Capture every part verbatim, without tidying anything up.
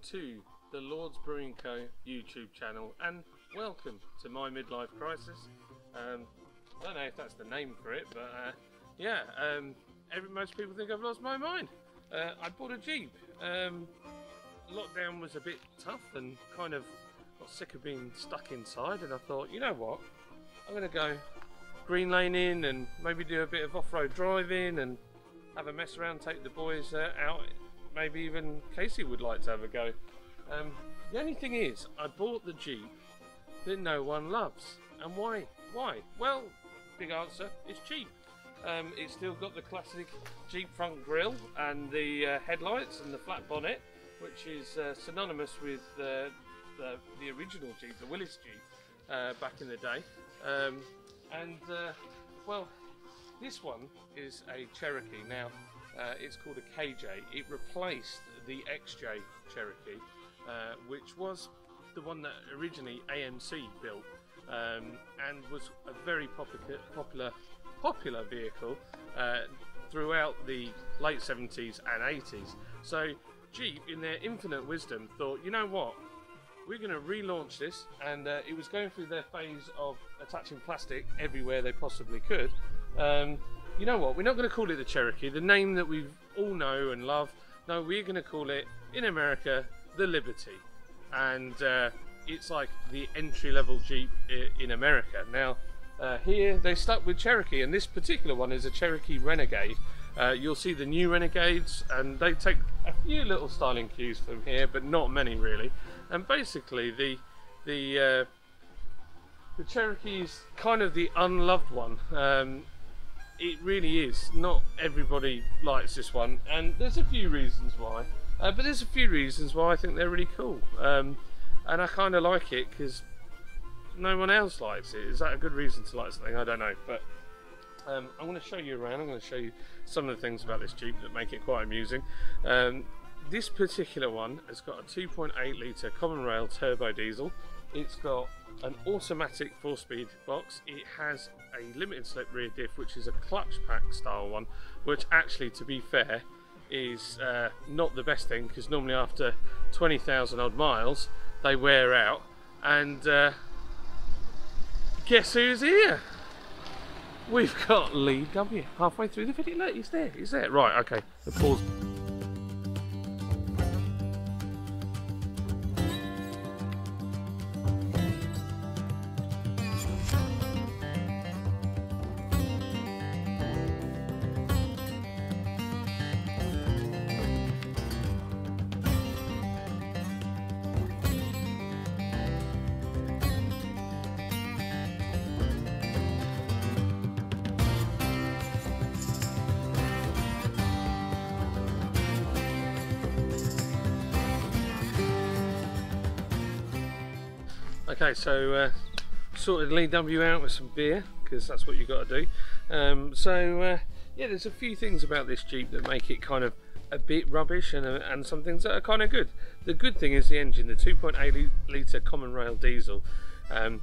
welcome to the Lords Brewing Co YouTube channel, and welcome to my midlife crisis. Um, I don't know if that's the name for it, but uh, yeah, um, every, most people think I've lost my mind. Uh, I bought a Jeep. Um, lockdown was a bit tough and kind of got sick of being stuck inside, and I thought, you know what, I'm going to go green laning and maybe do a bit of off-road driving and have a mess around, take the boys uh, out. Maybe even Casey would like to have a go. Um, the only thing is, I bought the Jeep that no one loves. And why? Why? Well, big answer, it's cheap. Um, it's still got the classic Jeep front grille and the uh, headlights and the flat bonnet, which is uh, synonymous with uh, the, the original Jeep, the Willys Jeep, uh, back in the day. Um, and, uh, well, this one is a Cherokee. Now, uh, it's called a K J. It replaced the X J Cherokee, uh, which was the one that originally A M C built, um, and was a very popular, popular, popular vehicle uh, throughout the late seventies and eighties. So Jeep, in their infinite wisdom, thought, you know what? We're going to relaunch this, and uh, it was going through their phase of attaching plastic everywhere they possibly could. Um, you know what, we're not going to call it the Cherokee, the name that we all know and love. No, we're going to call it, in America, the Liberty. And uh, it's like the entry-level Jeep in America. Now, uh, here they stuck with Cherokee, and this particular one is a Cherokee Renegade. Uh, you'll see the new Renegades, and they take a few little styling cues from here, but not many really. And basically, the the uh, the Cherokee is kind of the unloved one. Um, it really is. Not everybody likes this one, and there's a few reasons why. Uh, but there's a few reasons why I think they're really cool, um, and I kind of like it because no one else likes it. Is that a good reason to like something? I don't know, but. Um, I'm going to show you around. I'm going to show you some of the things about this Jeep that make it quite amusing. Um, this particular one has got a two point eight litre common rail turbo diesel. It's got an automatic four-speed box. It has a limited slip rear diff, which is a clutch pack style one, which actually, to be fair, is uh, not the best thing, because normally after twenty thousand odd miles they wear out. And uh, guess who's here? We've got Lee W halfway through the video. Look, he's there, he's there. Right, okay, the pause. Okay, so uh, sorted Lee W out with some beer, because that's what you've got to do. Um, so uh, yeah, there's a few things about this Jeep that make it kind of a bit rubbish, and, uh, and some things that are kind of good. The good thing is the engine, the two point eight litre common rail diesel. Um,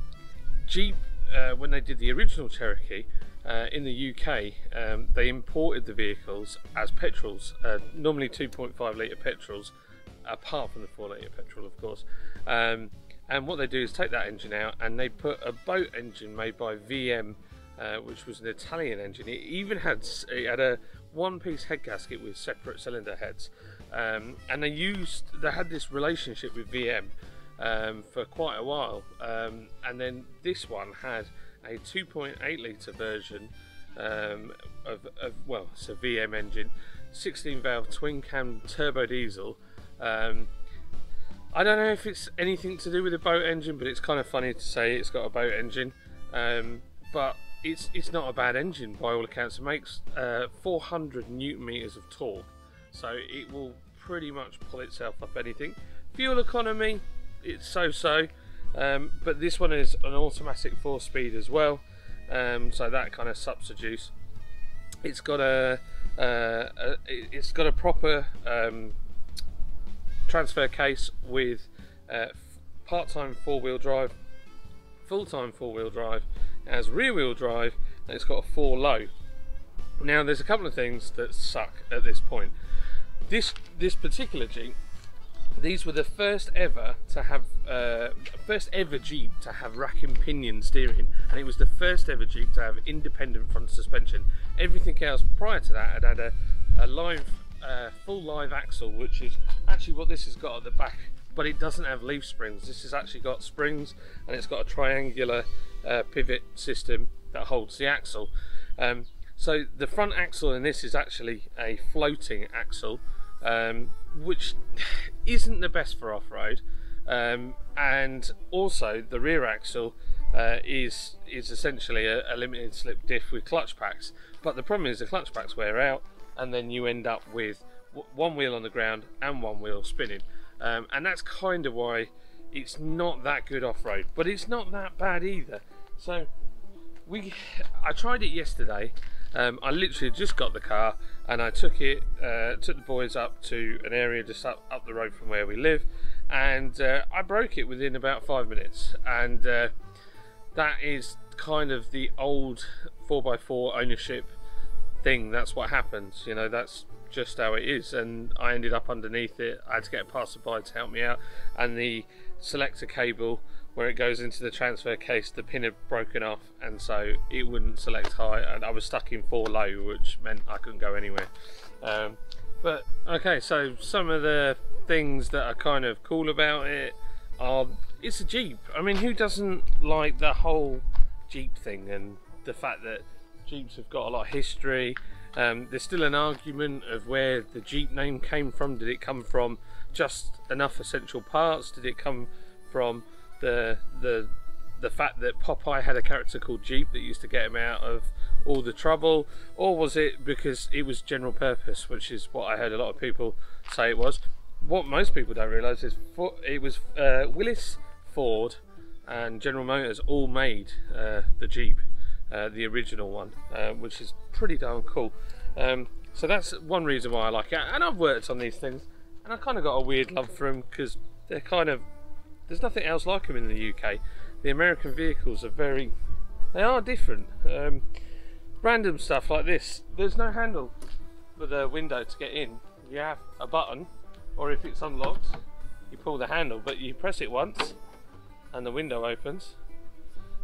Jeep, uh, when they did the original Cherokee, uh, in the U K, um, they imported the vehicles as petrols, uh, normally two point five litre petrols, apart from the four litre petrol, of course. Um, And what they do is take that engine out, and they put a boat engine made by V M, uh, which was an Italian engine. It even had it had a one-piece head gasket with separate cylinder heads, um, and they used they had this relationship with V M um, for quite a while. Um, and then this one had a two point eight litre version um, of, of well, it's a V M engine, sixteen valve twin cam turbo diesel. Um, I don't know if it's anything to do with a boat engine, but it's kind of funny to say it's got a boat engine. Um, but it's it's not a bad engine by all accounts. It makes uh, four hundred newton meters of torque, so it will pretty much pull itself up anything. Fuel economy, it's so-so, um, but this one is an automatic four-speed as well, um, so that kind of substitutes. It's got a, uh, a it's got a proper. Um, transfer case with uh, part-time four-wheel drive, full-time four-wheel drive, as rear-wheel drive, and it's got a four low. Now, there's a couple of things that suck at this point. This this particular Jeep These were the first ever to have, uh, first ever Jeep to have rack and pinion steering, and it was the first ever Jeep to have independent front suspension. Everything else prior to that had had a, a live, uh, full live axle, which is actually what this has got at the back, but it doesn't have leaf springs. This has actually got springs, and it's got a triangular uh, pivot system that holds the axle. Um, so the front axle in this is actually a floating axle, um, which isn't the best for off-road, um, and also the rear axle uh, is is essentially a, a limited slip diff with clutch packs. But the problem is the clutch packs wear out, and then you end up with w one wheel on the ground and one wheel spinning, um, and that's kind of why it's not that good off-road, but it's not that bad either. So we I tried it yesterday. Um, I literally just got the car and I took it, uh, took the boys up to an area just up, up the road from where we live, and uh, I broke it within about five minutes. And uh, that is kind of the old four by four ownership thing. That's what happens, you know, that's just how it is. And I ended up underneath it. I had to get a passerby to help me out, and the selector cable where it goes into the transfer case, the pin had broken off, and so it wouldn't select high, and I was stuck in four low, which meant I couldn't go anywhere. Um, but okay, so some of the things that are kind of cool about it are, it's a Jeep. I mean, who doesn't like the whole Jeep thing, and the fact that Jeeps have got a lot of history. Um, there's still an argument of where the Jeep name came from. Did it come from just enough essential parts? Did it come from The, the the fact that Popeye had a character called Jeep that used to get him out of all the trouble? Or was it because it was general purpose, which is what I heard a lot of people say it was? What most people don't realise is for, it was uh, Willys, Ford and General Motors all made uh, the Jeep, uh, the original one, uh, which is pretty darn cool. Um, so that's one reason why I like it, and I've worked on these things and I kind of got a weird love for them because they're kind of, there's nothing else like them in the U K. The American vehicles are very, they are different. Um, random stuff like this, there's no handle for the window to get in. You have a button, or if it's unlocked, you pull the handle, but you press it once and the window opens.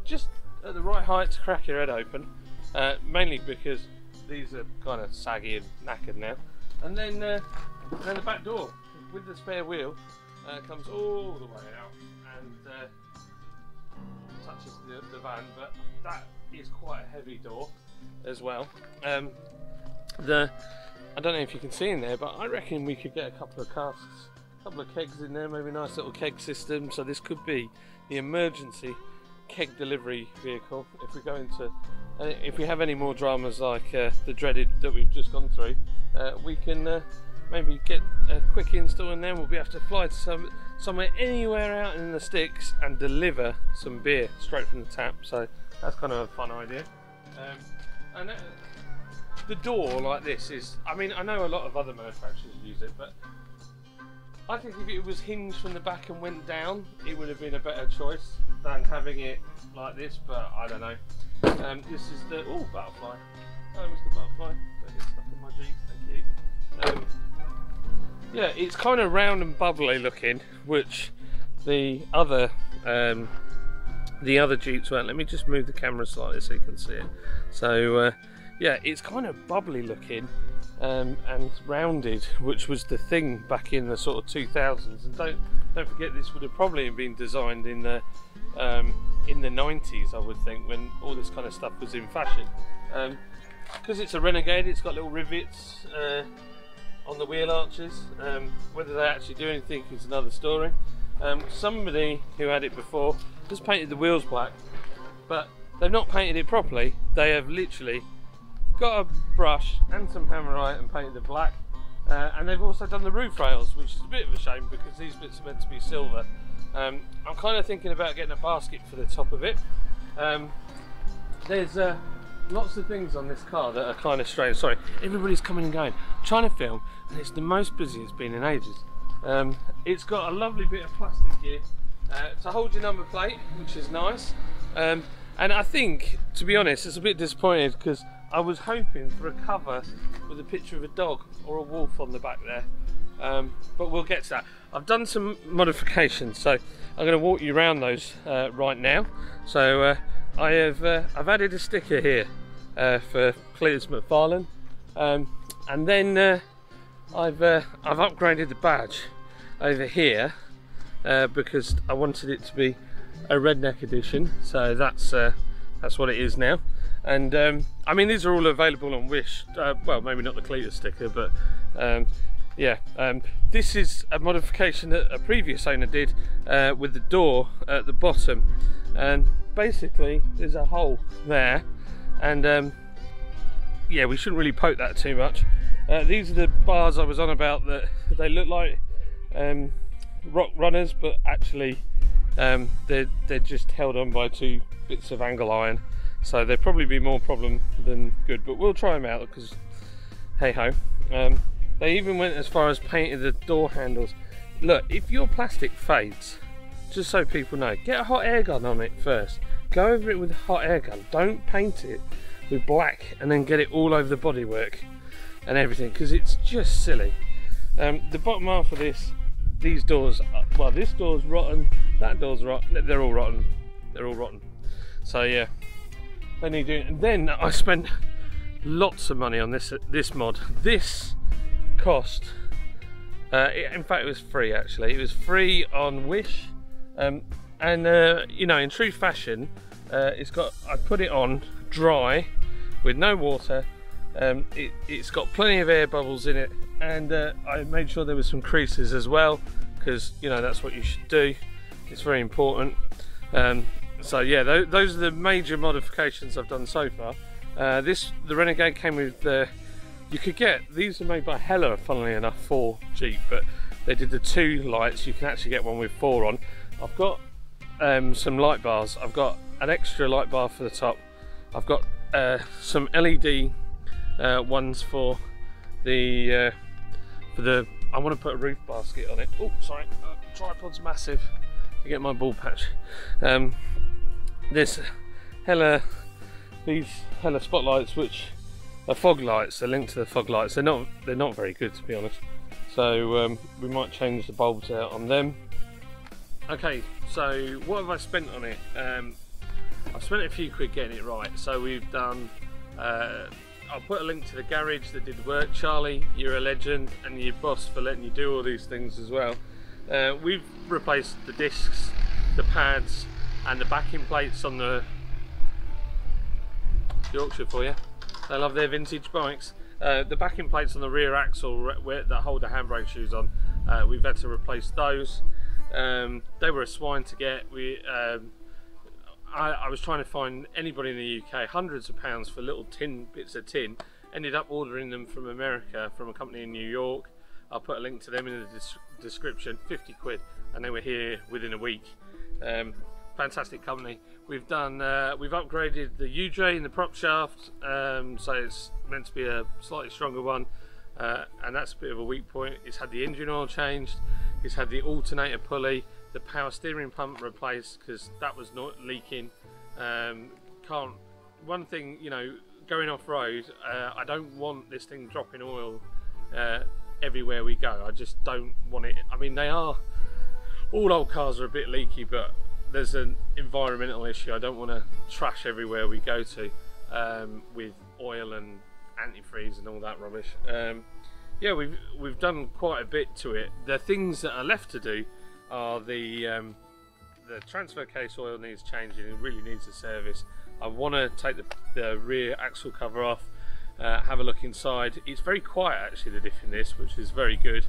Just at the right height to crack your head open, uh, mainly because these are kind of saggy and knackered now. And then, uh, and then the back door with the spare wheel Uh, comes all the way out and uh, touches the, the van, but that is quite a heavy door as well. Um, the I don't know if you can see in there, but I reckon we could get a couple of casks, a couple of kegs in there, maybe a nice little keg system. So this could be the emergency keg delivery vehicle if we go into, uh, if we have any more dramas like uh, the dreaded that we've just gone through. Uh, we can. Uh, Maybe get a quick install, and then we'll be able to fly to some, somewhere anywhere out in the sticks and deliver some beer straight from the tap. So that's kind of a fun idea. Um, and uh, the door like this is, I mean, I know a lot of other manufacturers use it, but I think if it was hinged from the back and went down, it would have been a better choice than having it like this, but I don't know. Um, this is the, oh, butterfly. Oh, Mister Butterfly, don't get stuck in my Jeep, thank you. Um, Yeah, it's kind of round and bubbly looking, which the other um, the other Jeeps weren't. Let me just move the camera slightly so you can see it. So uh, yeah, it's kind of bubbly looking um, and rounded, which was the thing back in the sort of two thousands. And don't don't forget, this would have probably been designed in the um, in the nineties, I would think, when all this kind of stuff was in fashion. Because um, it's a Renegade, it's got little rivets. Uh, on the wheel arches, um, whether they actually do anything is another story. Um, somebody who had it before just painted the wheels black, but they've not painted it properly. They have literally got a brush and some hammerite and painted it black, uh, and they've also done the roof rails, which is a bit of a shame because these bits are meant to be silver. Um, I'm kind of thinking about getting a basket for the top of it. Um, there's a uh, lots of things on this car that are kind of strange. Sorry, everybody's coming and going. I'm trying to film, and it's the most busy it's been in ages. Um, it's got a lovely bit of plastic here uh, to hold your number plate, which is nice. Um, and I think, to be honest, it's a bit disappointed because I was hoping for a cover with a picture of a dog or a wolf on the back there. um, but we'll get to that. I've done some modifications, so I'm going to walk you around those uh, right now. So uh, I have uh, I've added a sticker here uh, for Cletus McFarlane, um, and then uh, I've uh, I've upgraded the badge over here uh, because I wanted it to be a redneck edition. So that's uh, that's what it is now. And um, I mean, these are all available on Wish. Uh, well, maybe not the Cletus sticker, but um, yeah. Um, this is a modification that a previous owner did uh, with the door at the bottom. And basically, there's a hole there, and um, yeah, we shouldn't really poke that too much. Uh, these are the bars I was on about that they look like um, rock runners, but actually um, they're they're just held on by two bits of angle iron. So there'd probably be more problem than good, but we'll try them out because hey ho. Um, they even went as far as painting the door handles. Look, if your plastic fades, just so people know, get a hot air gun on it first. Go over it with a hot air gun. Don't paint it with black and then get it all over the bodywork and everything, because it's just silly. Um, the bottom half of this, these doors, well, this door's rotten, that door's rotten, they're all rotten, they're all rotten. So yeah. They need doing. And then I spent lots of money on this this mod. This cost, uh, it, in fact, it was free actually. It was free on Wish, um, and uh, you know, in true fashion, uh, it's got. I put it on dry, with no water. Um, it, it's got plenty of air bubbles in it, and uh, I made sure there were some creases as well, because you know that's what you should do. It's very important. Um, So yeah, those are the major modifications I've done so far. Uh, this, the Renegade came with the, you could get, these are made by Hella, funnily enough, for Jeep, but they did the two lights. You can actually get one with four on. I've got um, some light bars. I've got an extra light bar for the top. I've got uh, some L E D uh, ones for the, uh, for the, I want to put a roof basket on it. Oh, sorry, uh, tripod's massive. You get my ball patch. Um, This Hella, these Hella spotlights, which are fog lights, they're linked to the fog lights. They're not, they're not very good, to be honest. So um, we might change the bulbs out on them. Okay, so what have I spent on it? Um, I've spent a few quid getting it right. So we've done. Uh, I'll put a link to the garage that did the work. Charlie, you're a legend, and your boss for letting you do all these things as well. Uh, we've replaced the discs, the pads, and the backing plates on the Yorkshire for you. They love their vintage bikes. Uh, the backing plates on the rear axle that hold the handbrake shoes on, uh, we've had to replace those. Um, they were a swine to get. We, um, I, I was trying to find anybody in the U K, hundreds of pounds for little tin bits of tin. Ended up ordering them from America, from a company in New York. I'll put a link to them in the des description. fifty quid, and they were here within a week. Um, Fantastic company. We've done. Uh, we've upgraded the W J in the prop shaft, um, so it's meant to be a slightly stronger one, uh, and that's a bit of a weak point. It's had the engine oil changed. It's had the alternator pulley, the power steering pump replaced because that was not leaking. Um, can't. One thing, you know, going off road, uh, I don't want this thing dropping oil uh, everywhere we go. I just don't want it. I mean, they are. All old cars are a bit leaky, but there's an environmental issue. I don't want to trash everywhere we go to um, with oil and antifreeze and all that rubbish. Um, yeah, we've we've done quite a bit to it. The things that are left to do are the um, the transfer case oil needs changing. It really needs a service. I want to take the, the rear axle cover off, uh, have a look inside. It's very quiet actually, the diff in this, which is very good.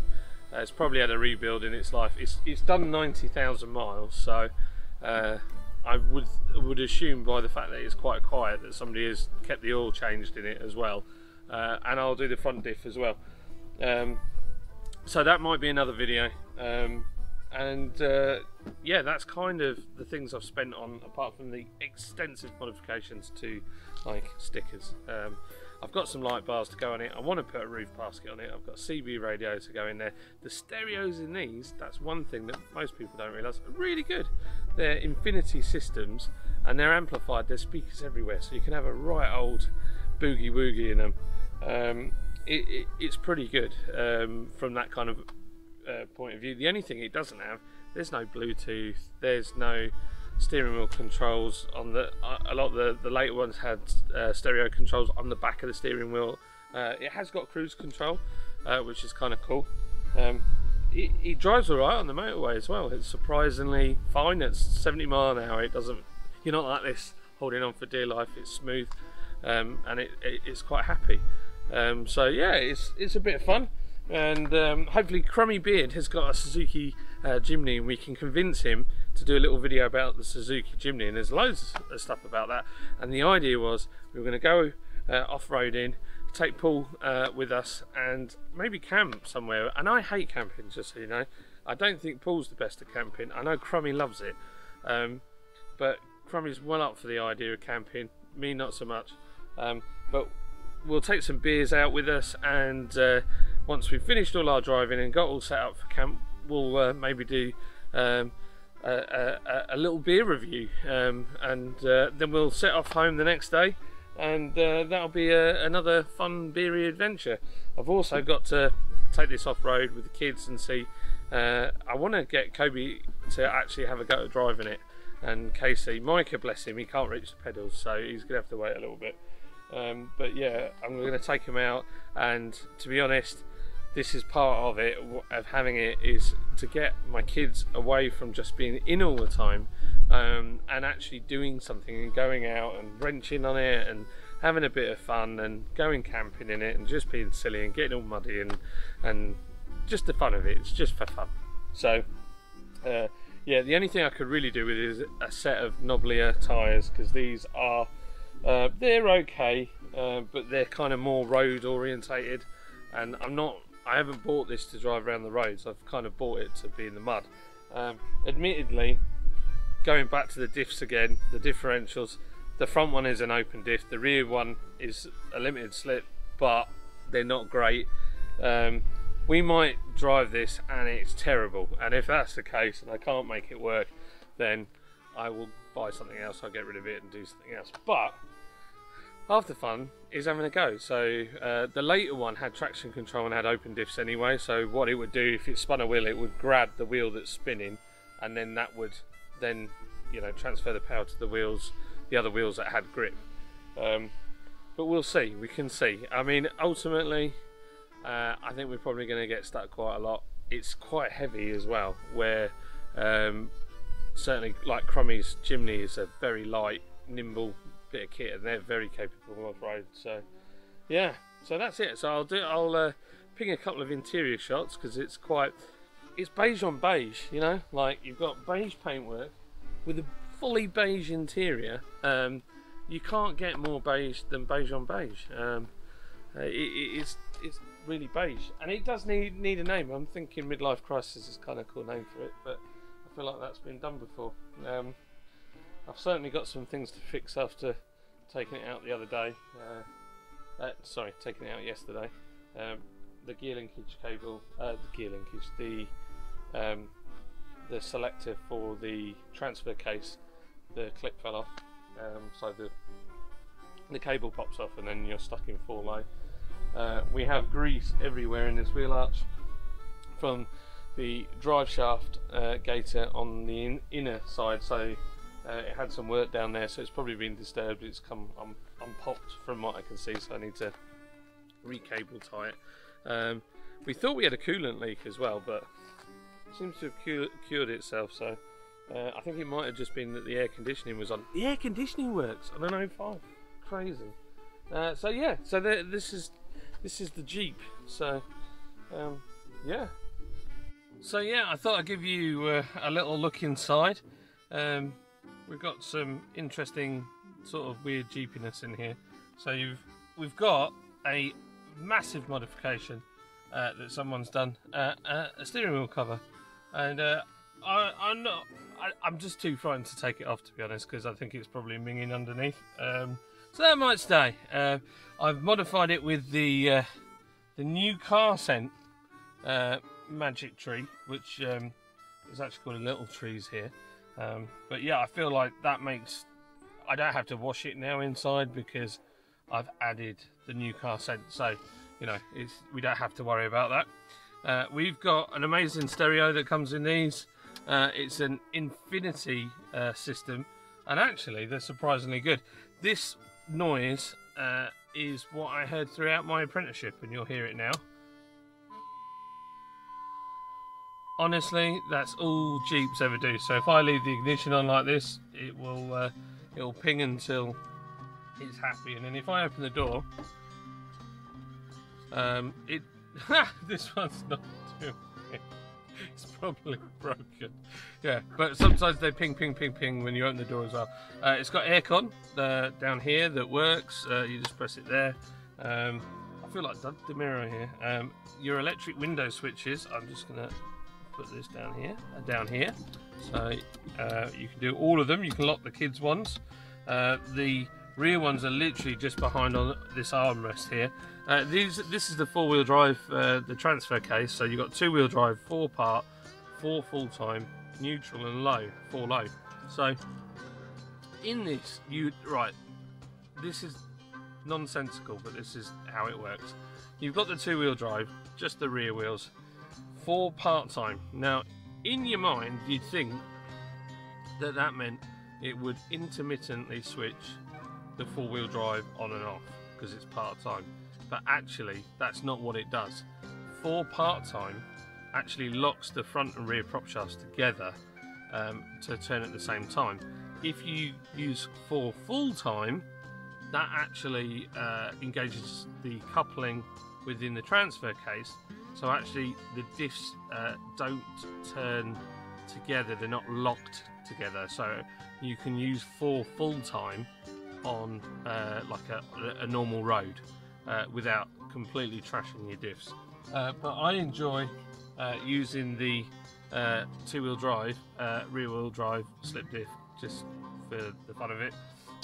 Uh, it's probably had a rebuild in its life. It's, it's done ninety thousand miles, so Uh, I would would assume by the fact that it's quite quiet that somebody has kept the oil changed in it as well, uh, and I'll do the front diff as well. Um, so that might be another video, um, and uh, yeah, that's kind of the things I've spent on, apart from the extensive modifications to like stickers. Um, I've got some light bars to go on it. I want to put a roof basket on it. I've got C B radio to go in there. The stereos in these, that's one thing that most people don't realise, are really good. They're Infinity systems and they're amplified. There's speakers everywhere, so you can have a right old boogie woogie in them. Um, it, it, it's pretty good um, from that kind of uh, point of view. The only thing it doesn't have, there's no Bluetooth, there's no steering wheel controls on the, a lot of the, the later ones had uh, stereo controls on the back of the steering wheel. Uh, it has got cruise control, uh, which is kind of cool. Um, it, it drives all right on the motorway as well. It's surprisingly fine. It's seventy mile an hour. It doesn't, you're not like this holding on for dear life. It's smooth, um, and it, it, it's quite happy. Um, so yeah, it's, it's a bit of fun. And um, hopefully Crummy Beard has got a Suzuki uh, Jimny, and we can convince him to do a little video about the Suzuki Jimny, and there's loads of stuff about that. And the idea was we were going to go uh, off-roading, take Paul uh, with us, and maybe camp somewhere. And I hate camping, just so you know. I don't think Paul's the best at camping. I know Crummy loves it, um, but Crummy's well up for the idea of camping, me not so much. Um, but we'll take some beers out with us, and uh, once we've finished all our driving and got all set up for camp, we'll uh, maybe do um, a, a, a little beer review, um, and uh, then we'll set off home the next day, and uh, that'll be a, another fun beery adventure. I've also got to take this off-road with the kids and see, uh, I want to get Kobe to actually have a go at driving it, and Casey, Micah bless him, he can't reach the pedals, so he's going to have to wait a little bit. Um, but yeah, I'm going to take him out, and to be honest, this is part of it, of having it, is to get my kids away from just being in all the time, um, and actually doing something and going out and wrenching on it and having a bit of fun and going camping in it and just being silly and getting all muddy and and just the fun of it. It's just for fun. So uh, yeah, the only thing I could really do with it is a set of Noblia tyres, because these are uh, they're okay, uh, but they're kind of more road orientated, and I'm not. I haven't bought this to drive around the roads. I've kind of bought it to be in the mud. Um, admittedly, going back to the diffs again, the differentials, the front one is an open diff, the rear one is a limited slip, but they're not great. Um, we might drive this and it's terrible, and if that's the case and I can't make it work, then I will buy something else. I'll get rid of it and do something else. But half the fun is having a go. So uh, the later one had traction control and had open diffs anyway, so what it would do, if it spun a wheel, it would grab the wheel that's spinning, and then that would then, you know, transfer the power to the wheels, the other wheels that had grip. Um, but we'll see, we can see. I mean, ultimately, uh, I think we're probably going to get stuck quite a lot. It's quite heavy as well, where um, certainly like Crummy's Jimny is a very light, nimble bit of kit, and they're very capable of road. So yeah, so that's it. So I'll do I'll uh, ping a couple of interior shots, because it's quite it's beige on beige, you know, like you've got beige paintwork with a fully beige interior. Um, you can't get more beige than beige on beige. Um, it, it, it's it's really beige, and it does need need a name. I'm thinking midlife crisis is kind of a cool name for it, but I feel like that's been done before. Um, I've certainly got some things to fix after taking it out the other day, uh, uh, sorry, taking it out yesterday. Um, the gear linkage cable, uh, the gear linkage, the um, the selector for the transfer case, the clip fell off, um, so the, the cable pops off and then you're stuck in four low. Uh, we have grease everywhere in this wheel arch, from the drive shaft uh, gaiter on the in inner side. So Uh, it had some work down there, so it's probably been disturbed. It's come um, unpopped from what I can see, so I need to recable tie it. Um, we thought we had a coolant leak as well, but it seems to have cu cured itself, so uh, I think it might have just been that the air conditioning was on. The air conditioning works on an oh five. Crazy. Uh, so yeah, so there, this is this is the Jeep. So um, yeah. So yeah, I thought I'd give you uh, a little look inside. Um, We've got some interesting sort of weird jeepiness in here. So you've, we've got a massive modification uh, that someone's done, uh, uh, a steering wheel cover, and uh, I, I'm not, I, I'm just too frightened to take it off, to be honest, because I think it's probably minging underneath. Um, so that might stay. Uh, I've modified it with the uh, the new car scent uh, magic tree, which um, is actually called Little Trees here. Um, but yeah, I feel like that makes, I don't have to wash it now inside, because I've added the new car scent, so you know, it's, we don't have to worry about that. Uh, we've got an amazing stereo that comes in these. Uh, it's an Infinity uh, system, and actually they're surprisingly good. This noise uh, is what I heard throughout my apprenticeship, and you'll hear it now. Honestly, that's all Jeeps ever do. So if I leave the ignition on like this, it will uh, it will ping until it's happy, and then if I open the door, um, it this one's not doing it. It's probably broken. Yeah, but sometimes they ping, ping, ping, ping when you open the door as well. Uh, it's got aircon uh, down here that works. Uh, you just press it there. Um, I feel like Doug DeMiro here. Um, your electric window switches. I'm just gonna put this down here. Uh, down here. So uh, you can do all of them. You can lock the kids' ones. Uh, the rear ones are literally just behind on this armrest here. Uh, these, this is the four-wheel drive, uh, the transfer case. So you've got two-wheel drive, four-part, four full-time, neutral and low, four low. So in this, you right. This is nonsensical, but this is how it works. You've got the two-wheel drive, just the rear wheels, four part-time. Now, in your mind, you'd think that that meant it would intermittently switch the four-wheel drive on and off because it's part-time. But actually, that's not what it does. Four part-time actually locks the front and rear prop shafts together um, to turn at the same time. If you use four full-time, that actually uh, engages the coupling within the transfer case. So actually, the diffs uh, don't turn together; they're not locked together. So you can use four full-time on uh, like a, a normal road. Uh, without completely trashing your diffs. Uh, but I enjoy uh, using the uh, two-wheel drive, uh, rear-wheel drive slip diff just for the fun of it.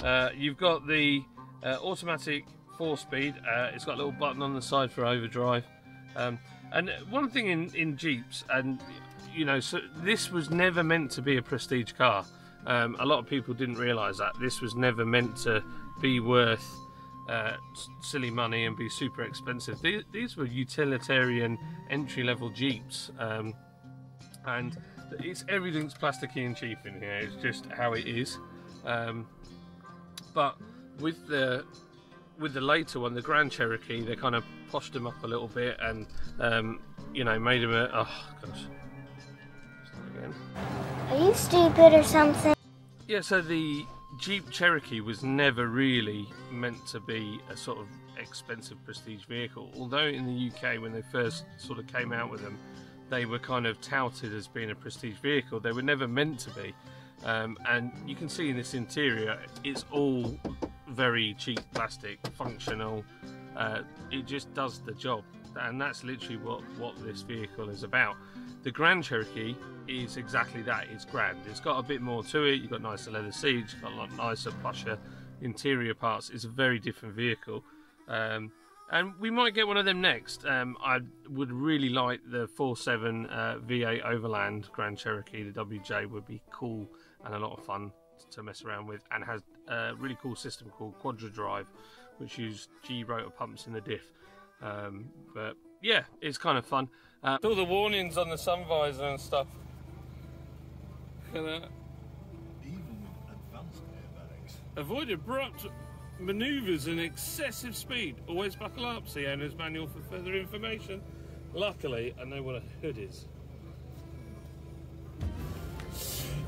Uh, you've got the uh, automatic four-speed. Uh, it's got a little button on the side for overdrive. Um, and one thing in, in Jeeps, and you know, so this was never meant to be a prestige car. Um, a lot of people didn't realise that. This was never meant to be worth Uh, silly money and be super expensive. These, these were utilitarian entry-level Jeeps, um, and it's everything's plasticky and cheap in here. It's just how it is. Um, but with the with the later one, the Grand Cherokee, they kind of poshed them up a little bit, and um, you know, made them a oh gosh. Start again. Are you stupid or something? Yeah. So the Jeep Cherokee was never really meant to be a sort of expensive prestige vehicle, although in the U K when they first sort of came out with them, they were kind of touted as being a prestige vehicle. They were never meant to be, um, and you can see in this interior it's all very cheap plastic, functional. Uh, it just does the job, and that's literally what, what this vehicle is about. The Grand Cherokee is exactly that. It's grand. It's got a bit more to it. You've got nicer leather seats. You've got a lot nicer, plusher interior parts. It's a very different vehicle, um, and we might get one of them next. Um, I would really like the four point seven uh, V eight Overland Grand Cherokee. The W J would be cool and a lot of fun to mess around with, and has a really cool system called Quadra Drive, which uses G rotor pumps in the diff. Um, but yeah, it's kind of fun. Uh, all the warnings on the sun visor and stuff. Look at that. Even with advanced airbags. Avoid abrupt manoeuvres and excessive speed. Always buckle up. See owner's manual for further information. Luckily, I know what a hood is.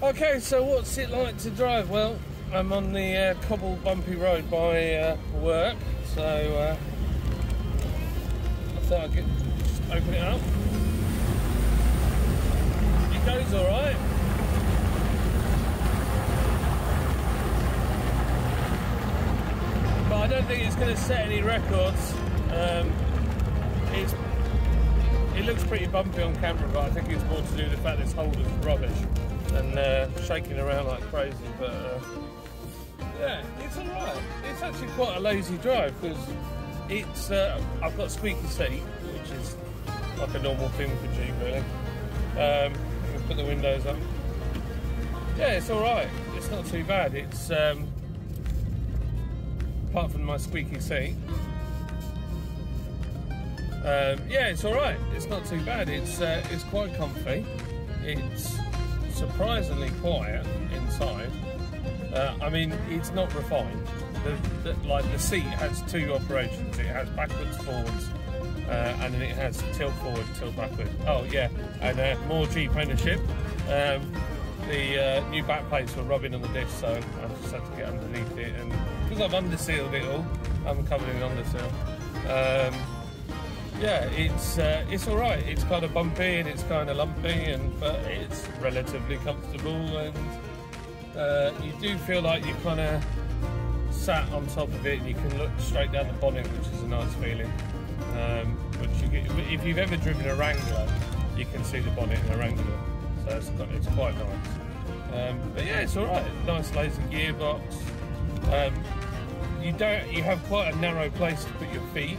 Okay, so what's it like to drive? Well, I'm on the uh, cobble bumpy road by uh, work, so uh, I thought I'd get, just open it up. It goes all right. But I don't think it's going to set any records. Um, it's, it looks pretty bumpy on camera, but I think it's more to do with the fact this holder's rubbish and uh, shaking around like crazy. But uh, yeah, it's alright. It's actually quite a lazy drive because it's uh, I've got a squeaky seat, which is like a normal thing for Jeep really. Um, we'll put the windows up. Yeah, it's alright. It's not too bad. It's um, apart from my squeaky seat, Um, yeah, it's all right. It's not too bad. It's uh, it's quite comfy. It's surprisingly quiet inside. Uh, I mean, it's not refined. The, the, like the seat has two operations. It has backwards, forwards, uh, and then it has tilt forward, tilt backward. Oh yeah, and uh, more Jeep ownership. Um, the uh, new back plates were rubbing on the disc, so I just had to get underneath it. And because I've undersealed it all, I'm covered in underseal. Um, yeah, it's uh, it's all right. It's kind of bumpy and it's kind of lumpy, and but it's relatively comfortable, and uh, you do feel like you kind of sat on top of it and you can look straight down the bonnet, which is a nice feeling. Um, which you get, if you've ever driven a Wrangler, you can see the bonnet in a Wrangler, so it's, got, it's quite nice. Um, but yeah, it's all right. Nice lazy gearbox. Um, you don't. You have quite a narrow place to put your feet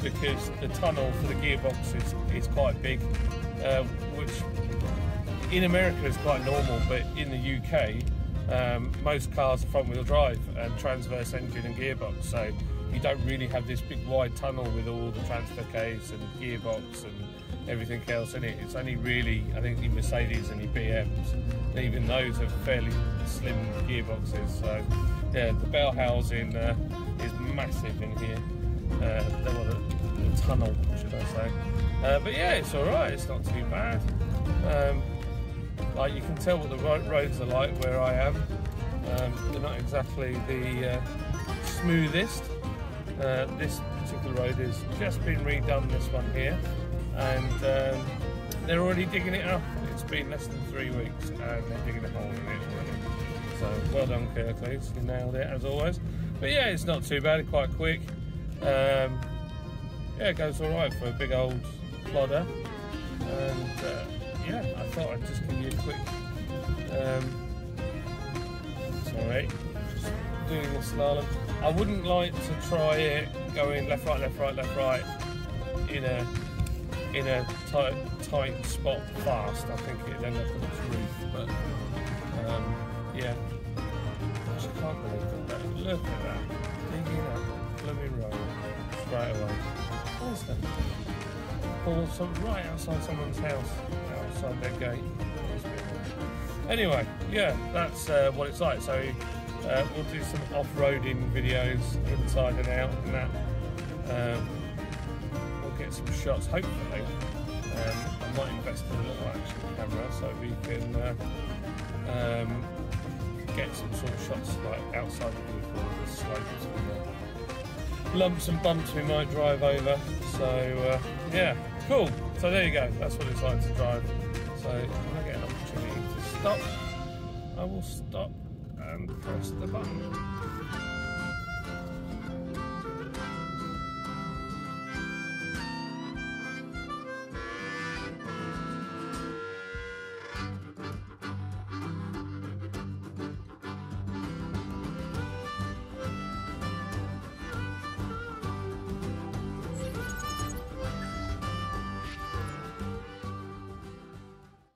because the tunnel for the gearbox is, is quite big, uh, which in America is quite normal, but in the U K. Um, most cars are front-wheel drive and transverse engine and gearbox, so you don't really have this big wide tunnel with all the transfer case and gearbox and everything else in it. It's only really, I think, the Mercedes and the B Ms, and even those have fairly slim gearboxes. So yeah, the bell housing uh, is massive in here, uh, the, the tunnel, should I say. Uh, but yeah, it's all right. It's not too bad. Um, Like you can tell what the roads are like where I am. Um, they're not exactly the uh, smoothest. Uh, this particular road has just been redone, this one here, and um, they're already digging it up. It's been less than three weeks and they're digging a hole in it already. So well done, Kirklees, you nailed it as always. But yeah, it's not too bad, quite quick. Um, yeah, it goes all right for a big old plodder. And, uh, yeah, I thought I'd just give you a quick, um, sorry, just doing the slalom. I wouldn't like to try it going left, right, left, right, left, right in a in a tight, tight spot fast. I think it'd end up on its roof, but um, yeah, I just can't believe that. Look at that, digging up, blooming road, straight away. What's that? Or some, right outside someone's house. Outside their gate. Anyway, yeah, that's uh, what it's like. So uh, we'll do some off-roading videos inside and out, and that um, we'll get some shots. Hopefully, um, I might invest in a little action camera so we can uh, um, get some sort of shots like outside the vehicle, the slopes and the lumps and bumps we might drive over. So uh, yeah, cool. So there you go. That's what it's like to drive. So when I get an opportunity to stop, I will stop and press the button.